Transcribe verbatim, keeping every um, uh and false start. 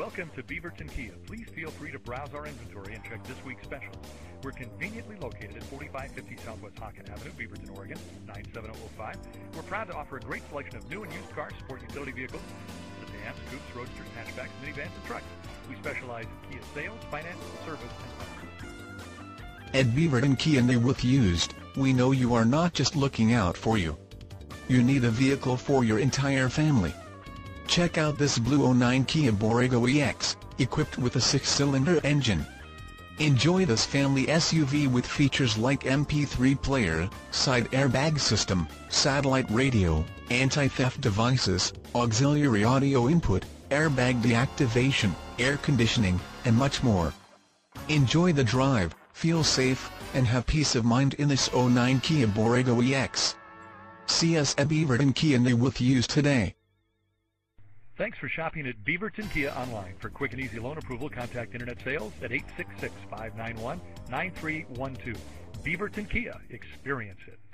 Welcome to Beaverton Kia. Please feel free to browse our inventory and check this week's specials. We're conveniently located at forty-five fifty Southwest Hocken Avenue, Beaverton, Oregon, nine seven oh oh five. We're proud to offer a great selection of new and used cars, sport utility vehicles, sedans, coupes, roadsters, hatchbacks, minivans, and trucks. We specialize in Kia sales, finance, service, and at Beaverton Kia, new with used, we know you are not just looking out for you. You need a vehicle for your entire family. Check out this blue oh nine Kia Borrego E X, equipped with a six-cylinder engine. Enjoy this family S U V with features like M P three player, side airbag system, satellite radio, anti-theft devices, auxiliary audio input, airbag deactivation, air conditioning, and much more. Enjoy the drive, feel safe, and have peace of mind in this oh nine Kia Borrego E X. See us at Beaverton Kia, new with used today. Thanks for shopping at Beaverton Kia online. For quick and easy loan approval, contact Internet Sales at eight six six, five nine one, nine three one two. Beaverton Kia. Experience it.